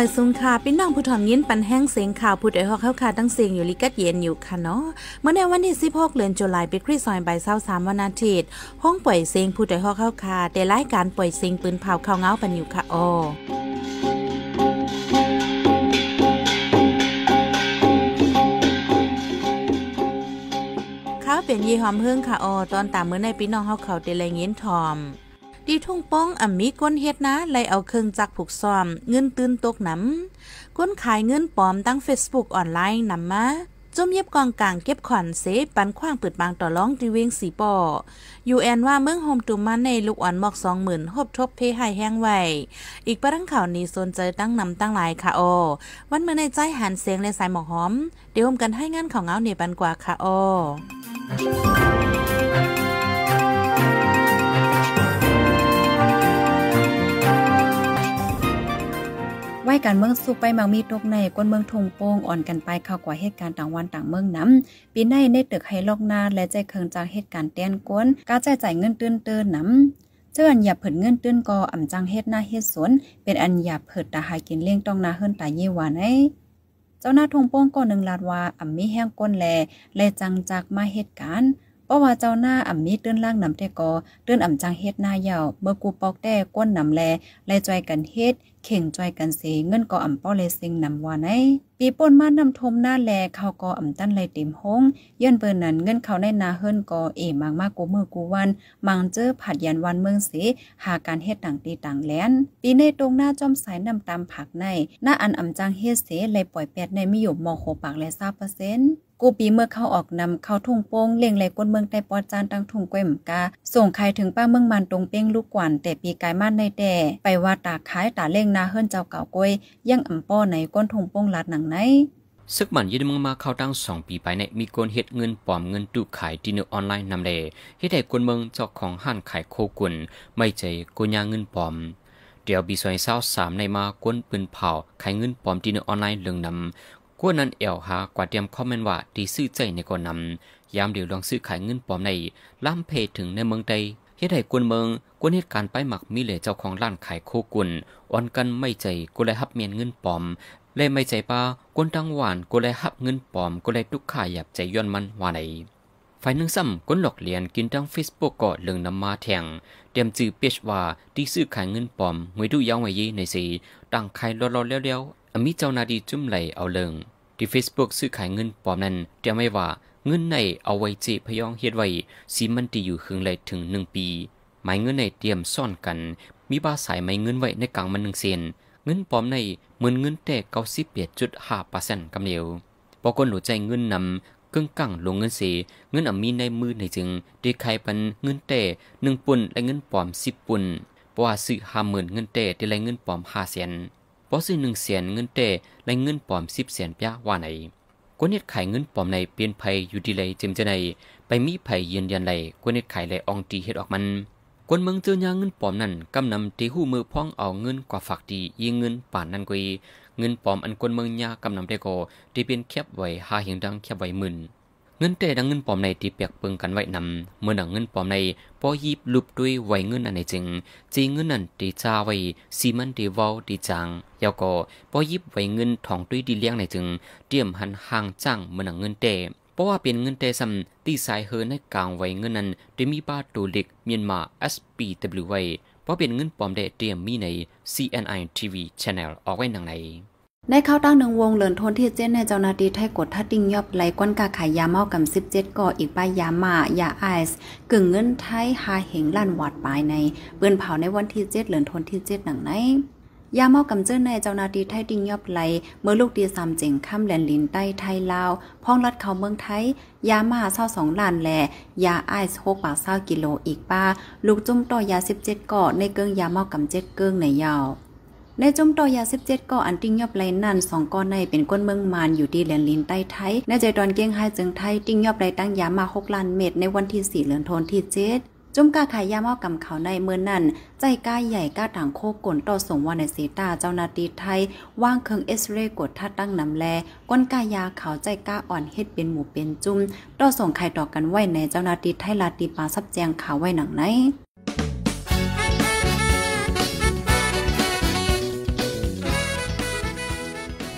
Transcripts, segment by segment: มาซุงค่ะพี่น้องผู้ถ่อมยินปันแห้งเสียงข่าวผู้ใดฮอกเข้าค่ะตั้งเสียงอยู่ลิกัดเย็นอยู่ค่ะเนาะเมื่อในวันที่16เดือนตุลาคมปีคริสต์ศักราช23วันอาทิตย์ห้องปล่อยเสียงผู้ใดฮอกเข้าค่ะแต่รายการปล่อยเสียงปืนเผาข่าวเงาปันอยู่ค่ะอ๋อข้าวเป็นยีหอมเฮิงค่ะอ๋อตอนตามเมื่อในพี่น้องฮอกเข้าแต่ไรเงินถ่อมดีทุ่งป้องอ่ำมีก้นเฮ็ดนะไล่เอาเครื่องจักรผูกซ่อมเงินตื่นตกน้ำก้นขายเงินปลอมตั้ง Facebook ออนไลน์นำมาจุ่มเย็บกองกลางเก็บขอนเซปันขว้างเปิดบางต่อร้องตีเวงสีปออยู่แอนว่าเมืองโฮมตุมมาในลูกอ่อนหมอก20,000หบทบเพหายแห้งไว้อีกประดังข่าวนี้สนใจตั้งนำตั้งหลายค่ะอวันเมื่อในใจหันเสียงและสายหมอกหอมเดี๋ยวผมกันให้งานของเงาเนปันกว่าค่ะอไว้การเมืองสุกไปมังมีตกในก้นเมืองทงโป้งอ่อนกันไปข่าวกว่าเหตุการณ์ต่างวันต่างเมืองน้ำปีในในตึกไฮลอกนาและใจเคืองจากเหตุการณ์เต้นก้นกาใจจ่ายเงินตื้นเตือนน้ำเจ้าอันหยาเผิดเงินตื้นกออ่ำจังเฮ็ดหน้าเฮ็ดสวนเป็นอันหยาเผิดตาหายกินเลี้ยงต้องนาเฮิรนตาเยวานไอเจ้าหน้าทงโป้งก็หนึ่งลาดว่าอ่ำมีแห้งก้นแลและจังจากมาเหตุการณ์เพราะว่าเจ้าหน้าอ่ำมีตื้นล่างน้ำเตกอตื้นอ่ำจังเฮ็ดหน้าเยาเมื่อกูปอกแต่ก้นน้ำแลและจอยกันเฮ็ดเข่งจอยกันเสเงินกออ่ำป้อเลซิงนำวานไอปีป่นมาน้ำทมหน้าแลข่าวกออ่ำตั้นไรเต็มห้องเยื่อนเปินนั้นเงินเขาในนาเฮิรนกอเอมังมากกูมือกูวันมังเจอผัดยันวันเมืองเสหาการเฮ็ดต่างตีต่างแลนปีในตรงหน้าจอมสายนำตามผักในหน้าอันอ่ำจังเฮ็ดเสเลยปล่อยแปดในมิยมมอโคปากและ30%กูปีเมื่อเข้าออกนำเข้าทุ่งโป้งเลี้ยงไหลก้นเมืองใต้ปอดจานตั้งทุ่งเกวมกาส่งขายถึงป้าเมืองมันตรงเป้งลูกกวนแต่ปีกายมันในแต่ไปว่าตาขายตาเล่งนาเฮิรนเจ้าเก่าก้อยยังอ่ำป้อในก้นทุ่งโป้งลัดหนังไหนซึกมันยืดมึงมาเข้าตั้ง2 ปีไปในมีคนเฮ็ดเงินปลอมเงินดูขายดินเนอร์ออนไลน์นำเลยเฮ็ดให้คนเมืองเจ้าของห้านขายโคกุนไม่ใจกุญยาเงินปลอมเดี๋ยวปี2023ในมาก้นปืนเผาขายเงินปลอมดินเนอร์ออนไลน์เรื่องนำกวนนั้นเอวหากว่าเตรียมคอมเมนต์ว่าตีซื้อใจในก่อนนำยามเดี๋ยวลองซื้อขายเงินปลอมในล้ำเพจถึงในเมืองใดเฮ็ดให้กวนเมืองกวนเหตุการณ์ไปหมักมีเหล่เจ้าของร้านขายโคกุนอ่อนกันไม่ใจกูเลยฮับเมียนเงินปลอมเลยไม่ใจป้ากวนตั้งหวานกูเลยฮับเงินปลอมกูเลยทุกข่ายหยับใจย้อนมันว่าไหนฝ่ายหนึ่งซ้ำกวนหลอกเลียนกินตั้ง Facebook ก็เรื่องนำมาแทงเตรียมจื้อเพจว่าตีซื้อขายเงินปลอมหวยดูยาวไว้ยีในสีตั้งขายรอๆแล้วอามิเจ้านาดีจุ่มไหลเอาเลิงที่ Facebook ซื้อขายเงินปลอมนั้นเตรียมไว้ว่าเงินในเอาไว้เจพยองเฮ็ดไว้สีมันตีอยู่คึงไหลถึง1 ปีหมายเงินในเตรียมซ่อนกันมีบาสายหมายเงินไว้ในกลางมัน1 เซนเงินปลอมในเหมือนเงินแต่ 98.5% กำเดียวปอกคนหนูใจเงินนำกึ่งกังลงเงินเสเงินอามีในมือในจึงได้ขายปันเงินแต่1 ปุ่นและเงินปลอม10 ปุ่นเพราะว่าซื้อ 50,000 เงินแต่ได้เงินปลอม5 แสนพอซื้อ1 แสนเงินเตะและเงินปลอม10 แสนปะว่าไหนกวนเน็ตขายเงินปลอมในเปลี่ยนไผอยู่ดีเลยเจมจะไหนไปมีไผยืนยันไหลกวนเน็ตขายไหลอองตีเฮ็ดออกมันกวนเมืองเจอยางเงินปลอมนั่นกำนำตีหู้มือพ้องเอาเงินกว่าฝากดียิงเงินป่านนั่นกุยเงินปลอมอันกวนเมืองยากำนำได้ก็ตีเป็นแคบไว้หาเหียงดังแคบไว้หมื่นเงินเตะดังเงินปลอมในตีเปียกเปิงกันไว้นำเมื่อหนังเงินปลอมในพอยีบลุบด้วยไว้เงินอันไหนจึงจีเงินนั่นตีจ้าไว้ซีมันตีวาวตีจางยาวก็พอยีบไว้เงินทองด้วยดีเลี้ยงไหนจึงเตรียมหันห่างจ้างเมื่อหนังเงินเตะเพราะว่าเป็นเงินเตะซ้ำตีสายเฮินให้กลางไว้เงินนั้นจะมีบ้าตัวเล็กเมียนมา SPW ไว้เพราะเป็นเงินปลอมได้เตรียมมีใน CNI TV Channel ออกไว้หนังไหนในเข้าตั้งหนึ่งวงเหลินทนที่เจ้นในเจ้านาดีไทยกดทัดดิ้งยอบไหลก้นกาขายยาเมากับ17 ก่ออีกป้ายยาหม่ายาไอซ์กึ่งเงินไทยหาเหงลั่นหวาดปลายในเปืนเผาในวันที่7เหลินทนที่7หนังไหนยาเมากับเจ้นในเจ้านาดีไทยดิ้งยอบไหลเมื่อลูกดีสามเจ๋งข้ามแลนลินใต้ไทยลาวพ้องรัดเขาเมืองไทยยาหม่า22 ล้านแลยาไอซ์6 บาท 20 กิโลอีกป้าลูกจุ่มต่อยา17 ก่อในเกิงยาเมากับ7 เกิงในยาวในจมต่อยา17 ก่ออันติ้งยอบไหลนั่น2 ก่อในเป็นก้นเมืองมานอยู่ที่แหลนลินใต้ไทยในใจดอนเกี้ยงไฮจึงไทยติ้งยอบไหลตั้งยามา6 ล้านเม็ดในวันที่4 เดือนธันวาคมที่ 7จุ่มกาขายยาเมากับเขาในเมื่อนั่นใจกาใหญ่กาต่างโคกลต่อส่งวานในเซตาเจ้านาตีไทยว่างเครื่องเอสเรย์กดทัดตั้งน้ำแลก้นกายาเขาใจกาอ่อนเฮ็ดเป็นหมู่เป็นจุ่มต่อส่งไข่ต่อกันไว้ในเจ้านาตีไทยลาตีปลาซับแจงเขาไว้หนังไหน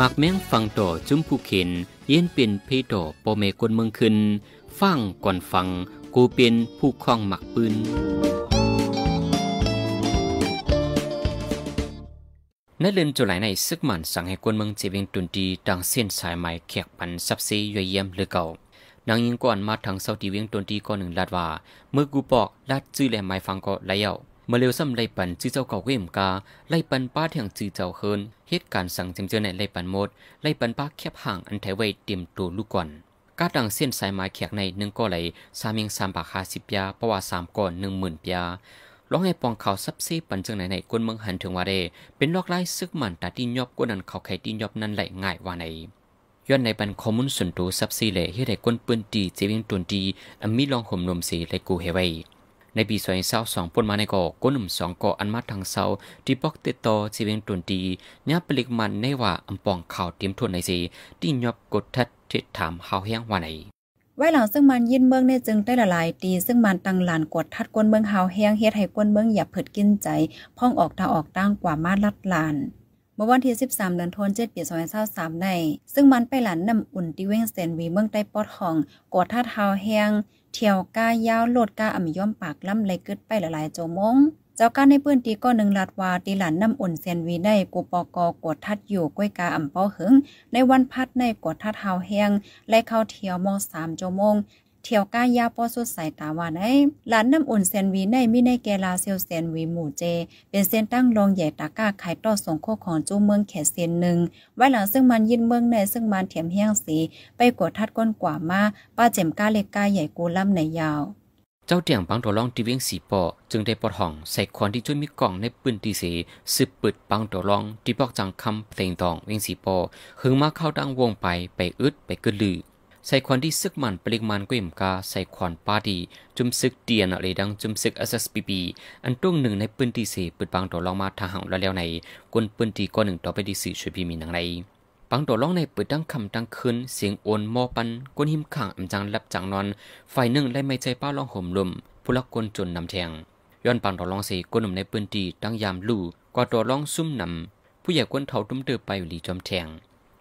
มักแมงฟังต่อจุ้มผู้เข็นเย็นเป็นพี่ต่อปอเมกลเมืองขึ้นฟังก่อนฟังกูเป็นผู้คล้องหมักปืนนัดเล่นจุไหลในซึกหมันสั่งให้กวนเมืองเจวิงตุนดีดังเส้นสายไหมแขกปันซับซีย่อยเยี่ยมหรือเก่านางยิงก่อนมาทางเสาตีเวียงตุนดีก่อนหนึ่งลาดว่าเมื่อกูปอกลาดจื้อแหลมไม้ฟังก็ไหลเอ่าเมื่อเร็วซ้ำไล่ปันจื้อเจ้าเก่าเอ็มกาไล่ปันป้าแห่งจื้อเจ้าเฮินเหตุการณ์สั่งเจมเจอในไล่ปันหมดไล่ปันป้าแคบห่างอันไถไว้เตรียมตัวลูกก่อนกาดังเส้นสายไม้แขกในหนึ่งก็ไหลสามยิงสามปากคาสิบยาประวัติสามก่อน10,000 ยาร้องให้ปองเขาซับซีปันจังไหนๆก้นเมืองหันถึงว่าเดเป็นลอกไล่ซึกมันตาที่ยอบก้นนั้นเขาไข่ที่ยอบนั่นไหลง่ายว่าในย้อนในปันข้อมูลส่วนตัวซับซีเลยให้ได้ก้นปืนตีเจวิงตุนตีอันมีลองห่มนมสีและกูเฮไว้ในปี2022ปนมาในก่อก้นหนุ่ม2ก่ออันมาทางเซาที่ปอกติดต่อเจวิงตุนตีเนี่ยปลิกมันในว่าอันปองเขาเตรียมทุนในสีที่ยอบกดทัดเท็ดถามเฮาแห้งว่าในไว้หลังซึ่งมันยินเมืองในจึงได้ละลายตีซึ่งมันตังหลานกดทัดกวนเมืองหาวแห้งเฮ็ดให้กวนเมืองอย่าเผิดกินใจพ่องออกตาออกตั้งกว่ามาลัดลานเมื่อวันที่13เดือนธันวาคมปี 2023ในซึ่งมันไปหลานนำอุ่นที่เว้งเซนวีเมืองใต้ปอดของกดทัดหาวแห้งเที่ยวก้ายาวโลดก้าอ่ำย่อมปากล้ำไหลกึดไปละลายโจมงเจ้าก้าในปื้นตีก็หนึ่งลาดวาตีหลานนำอุ่นเซนวีได้กูปอกกดทัดอยู่ก้วยกาอ่ำเป้าหึงในวันพัดในกดทัดหาวแห้งและเข้าเที่ยวมอง3 ชั่วโมงเที่ยวก้ายาป้อสุดสายตาวาในหลานนำอุ่นเซนวีในมิในเกลาเซลเซนวีหมู่เจเป็นเส้นตั้งรองใหญ่ตาก้าไข่ต่อสงโคของจูเมืองแขเซนหนึ่งไว้หลังซึ่งมันยินเมืองในซึ่งมันเถียมแห้งสีไปกดทัดก้นกว่ามาป้าเจมก้าเล็กก้าใหญ่กูล่ำในยาวเจ้าเตียงปังตัวล่องตีเวียงสีปอจึงได้ปอดห่องใส่คอนที่ช่วยมีกล่องในปืนตีเสสืบปืดปังตัวล่องตีปอกจังคำเพลงตองเวียงสีปอหึงมาเข้าดังวงไปอึดไปกึดลือใส่คอนที่ซึกมันปลิกมันก็อิ่มกาใส่คอนป้าดีจุมซึกเตียนอะไรดังจุมซึก SSPP อันต้งหนึ่งในปืนตีเสปืดปังตัวล่องมาทางห่างแล้วในกวนปืนตีก้อนหนึ่งต่อไปดีสื่อช่วยพี่มีหนังในปังตัวล่องในเปิดดังคำดังคืนเสียงโอนมอปันก้นหิมข่างอัมจังลับจังนอนฝ่ายหนึ่งไล่ไม่ใจป้าล่องห่มลมผู้ลักก้นจนนำแทงย้อนปังตัวล่องเสกก้นหนุ่มในปืนตีดังยามลู่กว่าตัวล่องซุ่มนำผู้ใหญ่ก้นเทาตุ้มเดือไปหลีจอมแทง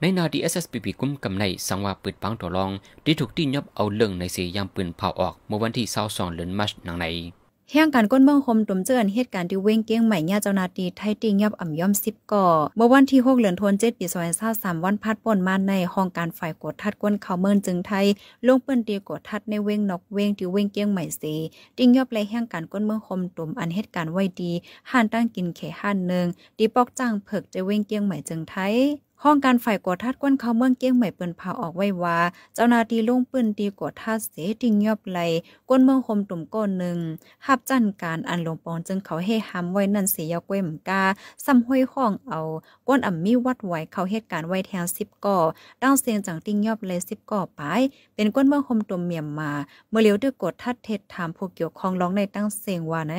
ในนาดี SSPP กุ้มกำในสังวาเปิดปังตัวล่องที่ถูกที่ยับเอาเรื่องในเสียยามปืนเผาออกเมื่อวันที่22 เดือนมกราคมหนังในแห่งการก้นเมืองคมตุ่มเจือนเหตุการณ์ที่เว้งเกี้ยงใหม่ญาเจ้านาตีไทยติงยับอ่ำย่อม10 ก่อเมื่อวันที่6 เดือนธันวาคมปี 2023วันพัดป่นมาในห้องการฝ่ายกดทัดก้นเขาเมินจึงไทยลงเปิ้นตีกดทัดในเว้งนอกเว้งที่เว้งเกี้ยงใหม่เสติงยับเลยแห่งการก้นเมืองคมตุ่มอันเหตุการณ์ไว้ดีห่านตั้งกินเขห่านหนึ่งตีปอกจ้างเผิกจะเว้งเกี้ยงใหม่จึงไทยห้องการฝ่ายกดทัดก้นเขาเมืองเกี้ยงใหม่เปิ้นพาออกไว้ว่าเจ้านาทีลงปืนตีกดทัดเสติงยอบไหลก้นเมืองคมตุ่มก้นหนึ่งหับจันการอันหลวงปองจึงเขาเฮห้ามไว้นั่นเสียกล้วยหมกาซ้ำห้อยห้องเอาก้นอ่ำมีวัดไหวเขาเหตุการณ์ไว้แทง10 ก่อดังเสียงจังติงยอบไหล10 ก่อไปเป็นก้นเมืองคมตุ่มเมียมมาเมื่อเลี้ยวด้วยกดทัดเท็ดถามผู้เกี่ยวข้องร้องในตั้งเสียงว่าใน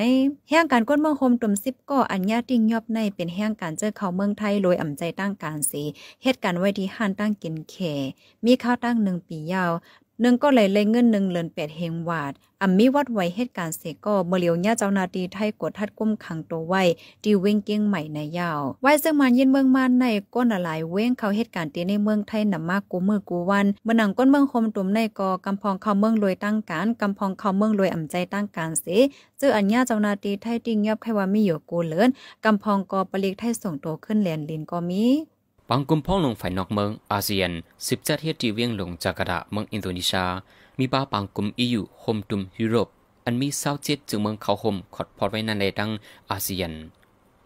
แห่งการก้นเมืองคมตุ่ม10 ก่ออันญาติงยอบในเป็นแห่งการเจอเขาเมืองไทยโดยอ่ำใจตั้งการสีเหตุการณ์ไว้ที่ห้านตั้งกินแขมีข้าวตั้ง1 ปียาวหนึ่งก็เลยเลยเงิน1.8 เฮงวาดอัมมีวัดไว้เหตุการณ์เสก็เมื่อเลียวญาเจ้านาตีไทยกดทัดกุ้มขังตัวไว้ตีเว้งเกี้ยงใหม่ในยาวไว้ซึ่งมันยินเมืองมันในก้นหลายเว้งเขาเหตุการณ์ตีในเมืองไทยนำมากกูมือกูวันเมื่อหนังก้นเมืองคมตุ่มในกอกำพองเขาเมืองรวยตั้งการกำพองเขาเมืองรวยอ่ำใจตั้งการเสจื้ออัญญาเจ้านาตีไทยติ้งยับไขว่ามีอยู่กูเลินกำพองกอปลิกไทยส่งตัวขึ้นแลนลินก็มีปังกุมพ้องลงฝ่ายนอกเมืองอาเซียน17 เฮ็ดที่เวียงลงจาการ์ตาเมืองอินโดนีเซียมีบ้าปังกุมEUโฮมตุมยุโรปอันมี27จึงเมืองเขาโฮมขอดพอดไว้นั่นในดังอาเซียน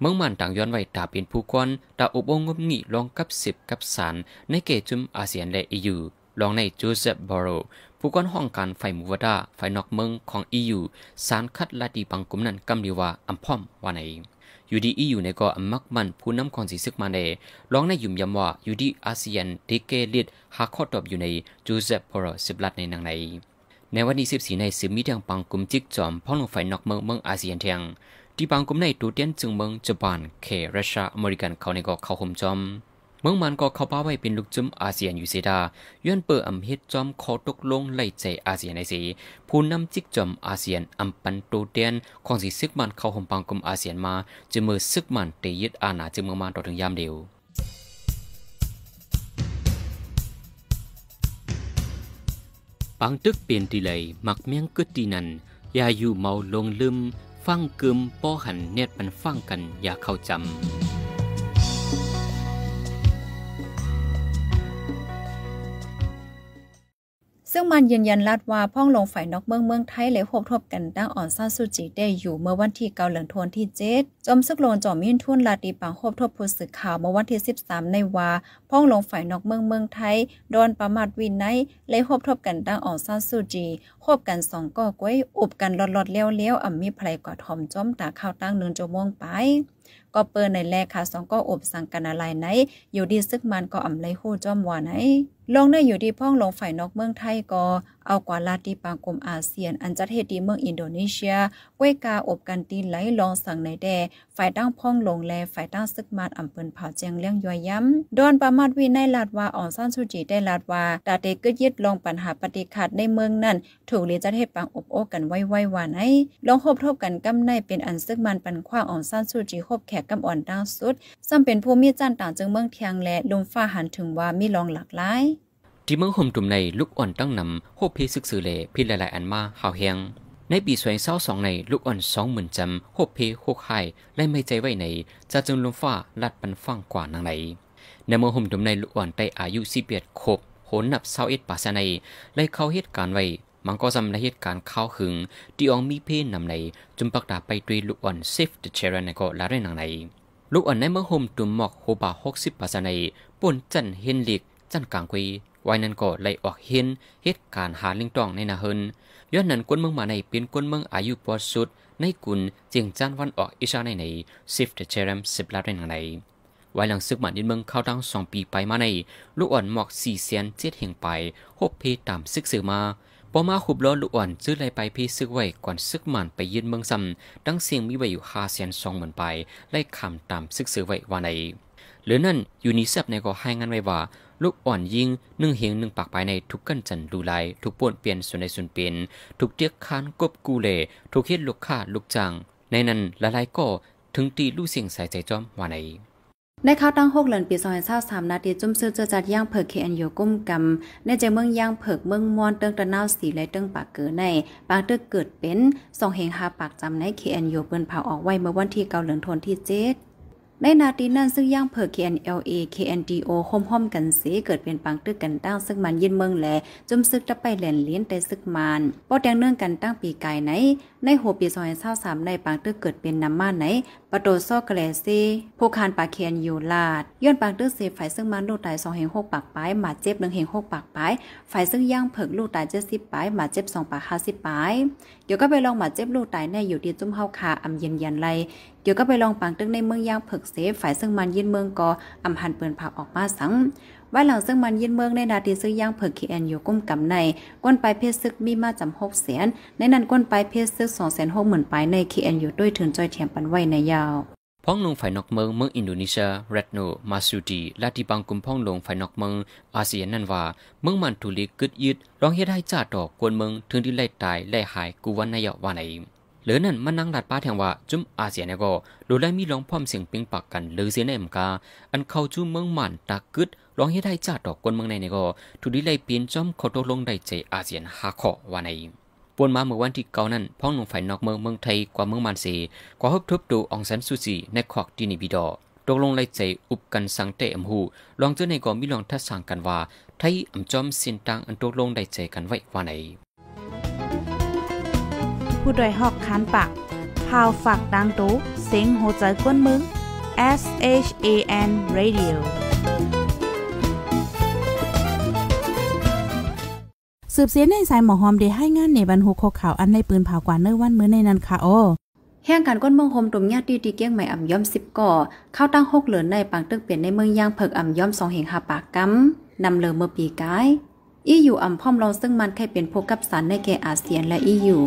เมืองมันต่างย้อนไว้ตาเป็นผู้กวนตาอุบงงบงี่ลองกับ10 กับ 3ในเกจุมอาเซียนและ EU ลองในโจเซฟบอโรผู้กวนห้องการฝ่ายมูวดาฝ่ายนอกเมืองของ EU สารคัดลาดีปังกุมนั้นกำลีว่าอัมพอมว่าไหนอยู่ดีEU ในก่อมักมันผู้นำของสีซึกมาในร้องในยุ่มยำว่าอยู่ดีอาเซียนเทเกลิดหาข้อตอบอยู่ในจูเซปพอร์10 ลัดในนางในวันที่14ในซึมิเทียงปังกุมจิกจอมพ้องลงไฟนอกเมืองอาเซียนเทียงที่ปังกุมในตูเตียนจึงเมืองญี่ปุ่นเขรัสเซียอเมริกันเขาในก่อเข้าห่มจอมเมืองมันก็เข้าป้าไว้เป็นลูกจุ้มอาเซียนอยู่เสดาย้อนเปิดอัมเฮ็ดจอมคอตกลงไล่ใจอาเซียนในสีผู้นำจิกจอมอาเซียนอัมปันโตเตียนของสีซึกมันเข้าห่มปังกุมอาเซียนมาจึงมือซึกมันเตยึดอาณาจึงเมืองมันต่อถึงยามเดียว ปังตึกเปลี่ยนตีเลยมักเมียงกึดตีนันอย่าอยู่เมาลงลืมฟังกึมป้อหันเน็ตมันฟังกันอย่าเข้าจำซึ่งมันยืนยันลัดว่าพ่องลงฝ่ายนอกเมืองไทยเลยพบทบกันตั้งอ่อนซาซูจิได้อยู่เมื่อวันที่9 เดือนธันวาคมที่7จอมซึกโลนจอมยื่นทุ่นลาตีปังพบทบผู้สื่อข่าวเมื่อวันที่13ในว่าพ่องลงฝ่ายนอกเมืองไทยโดนประมาทวินัยเลยพบทบกันตั้งอ่อนซาซูจิพบกันสองก่อกล้วยอุบกันลอดๆเลี้ยวๆมีไผลกอดหอมจ้อมตาข้าวตั้งเนินโจมวงไปก็เปิดในแลค่ะสองก็อบสังกันอะไรไหนอยู่ดีซึกมันก็อ่ำไรหู้จอมวานไหนลงได้อยู่ดีพ่องลงฝ่ายนอกเมืองไทยก็เอากว่าลาตีปางกลมอาเซียนอันจัดเฮตีเมืองอินโดนีเซียกวยกาอบกันตีไหลลองสั่งในแดฝ่ายตั้งพ่องลงแลฝ่ายตั้งซึกมาดอ่ำเปินเผาเจียงเลี้ยงย้อยย้ำโดนประมาทวินัยลาดว่าอ่อนซ่านสุจิได้ลาดว่าตาเตกึดยึดลงปัญหาปฏิขัดในเมืองนั่นถูกลีจัดเฮปังอบโอกันไว้ไว้วานไอลองหบทบกันกำในเป็นอันซึกมันปันขว้างอ่อนซ่านสุจิหบแขกกำอ่อนตั้งสุดซ้ำเป็นผู้มีจันต่างจึงเมืองเทียงและลมฟ้าหันถึงว่ามีลองหลากหลายที่เมืองห่มตุ่มในลูกอ่อนตั้งนำโฮพีซึกซือเลพิหลายๆอันมาข่าวแหงในปี2022ในลูกอ่อน20,000จำโฮพีโคกไฮและไม่ใจไว้ในจะจึงลมฟ้าลัดปันฟังกว่านังไหนในเมืองห่มตุ่มในลูกอ่อนไปอายุ18 ขบโหนนับ21 ปาสในและเข้าเหตุการณ์ไว้มังก็จำในเหตุการณ์ข้าวหึงที่อองมีเพนนำในจุมปักดาไปด้วยลูกอ่อนเซฟเดเชรันในเกาะละเรนังไหนลูกอ่อนในเมืองห่มตุ่มหมอกโฮบา60 ปาสในป่นจันเฮนลิกจันกลางกุยไว้นั้นก็ไล่ออกเห็นเหตุการณ์หาลิงตองในนาเฮินย้อนนั้นก้นเมืองมาในเป็นก้นเมืองอายุปอดสุดในกุนเจียงจันวันออกอิชาในในซิฟเดเชรัม10 ล้านในหนังในไว้หลังซึกหมันดินเมืองเข้าตั้ง2 ปีไปมาในลูกอ่อนหมอก4,700,000เฮงไปหกเพตามซึกซื้อมาพอมาขุบล้อลูกอ่อนซื้อไล่ไปพี่ซึกไว้ก่อนซึกหมันไปยืนเมืองซ้ำตั้งเสียงมีไว้อยู่5,200,000ไปไล่คำตามซึกซื้อไว้ว่าในหรือนั่นยูนิเซฟในก็ให้งานไว้ว่าลูกอ่อนยิง1 เหง 1 ปากไปในทุกกันจันดูลายทุกป่วนเปลี่ยนส่วนในส่วนเปลี่ยนทุกเตียกคานกบกูเลทุกเฮ็ดลูกค้าลูกจ้างในนั้นละลายก็ถึงตีลู่เสียงสายใจจอมว่าในในข่าวตั้ง6 เดือนปี2023นาทีจุ่มซื้อเจอจัดย่างเผือกเคแอนโยกุ้มกำในใจเมืองย่างเผือกเมืองมอนเติ้งตะนาวสีและเติ้งปากเก๋อในปากเติ้งเกิดเป็น2 เหง 5ปากจำในเคแอนโยเปิ้นเผาออกไว้เมื่อวันที่9 เดือนธันวาคมที่7ในนาทีนั้นซึ่งย่างเผือก KNLA KNDO ห่มกันเสเกิดเป็นปังตึกกันตั้งซึ่งมันยินเมืองแหลจุ่มซึกจะไปแหลนเลี้ยนแต่ซึกมันป้อแดงเนื่องกันตั้งปีกายไหนในโหปี2023ในปังตึกเกิดเป็นน้ำมาไหนปะโตซอกแกลเซผู้คานปากเคียนอยู่ลาดย้อนปังตึกเสฝ่ายซึ่งมันลูกตาย2 เหง 6ปากป้ายหมาเจ็บ1 เหง 6ปากป้ายฝ่ายซึ่งย่างเผือกลูกตาย70ป้ายหมาเจ็บ2 ปาก 50ป้ายเดี๋ยวก็ไปลองหมาเจ็บลูกตายในอยู่ดีจุ่มเฮาคาอำเย็นยันไรเดี๋ยวก็ไปลองปังตึกในเมืองย่างเผือกเสฝ่ายซึ่งมันยินเมืองกออำหันเปิ่นผักออกมาสังไว้หลังซึ่งมันยินเมืองในนาทีซื้อย่างเผือกเคียนอยู่ก้มกำในก้นไปเพชรซึกมีมาจำ600,000ในนั้นก้นไปเพชรซึก260,000ไปในเคียนอยู่ด้วยถึงจอยเทียมปันไว้ในยาวพ้องลงฝ่ายนอกเมืองอินโดนีเซียเรดโนมาซูดีและที่บางกลุ่มพ้องลงฝ่ายนอกเมืองอาเซียนนั่นว่าเมืองมันถูลิกึดยึดร้องเฮ็ดให้จ่าดอกกวนเมืองถึงที่ไล่ตายไล่หายกูวันนายกว่าไหนหรือนั่นมันนั่งดัดป้าแทงว่าจุ่มอาเซียนก็โดยได้มีร้องพร้อมเสียงปิงปักกันหรือเสียในอเมริกาอันเข้าจุ่มเมืองมันตากึดร้องเฮ็ดให้จ่าดอกกวนเมืองในก็ถูกที่ไล่ปีนจอมเขาตกลงได้ใจอาเซียนหาข้อว่าไหนปนมาเมื่อวันที่9นั้นพ้องลงฝ่ายนอกเมืองไทยกว่าเมืองมันเสกว่าฮบทบดูอองซันซูจีในขอกดินิบิดอตกลงไล่ใจอุบกันสังเตอมหูลองเจอในก่อมิลองทัดสั่งกันว่าไทยอ่ำจอมเส้นตังอันตกลงได้ใจกันไว้ว่าไหนผู้ดอยหอกคันปากพาวฝากดังตู้เสียงโหใจกวนมึง SHAN Radioสืบเสียในสายหมอหอมได้ให้งานในบรรทุกข่าวอันในปืนเผากว่าเนื้อวันมื้อในนันคาโอแห่งการก้นเมืองโฮมตุ่มญาติตีเกี้ยงใหม่อ่ำย้อม10 ก่อเข้าตั้ง6 เดือนในปังตึกเปลี่ยนในเมืองย่างเผือกอ่ำย้อม2 เหง 5ปากกำนำเลือเมื่อปีกายอี้อยู่อ่ำพร้อมรองซึ่งมันใครเป็นพวกกับสารในแก่อาเซียนและอี้อยู่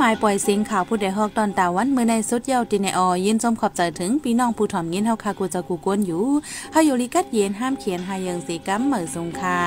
หมายปล่อยเสียงข่าวผู้ใดฮอกตอนตาวันเมื่อในสุดเย้าตินอยินชมขอบใจถึงพี่น้องผู้ถ่อมยินเฮาคากูจะกูกวนอยู่เฮาอยู่ลิกัดเย็นห้ามเขียนหายังสีกัมเหมือสงค่ะ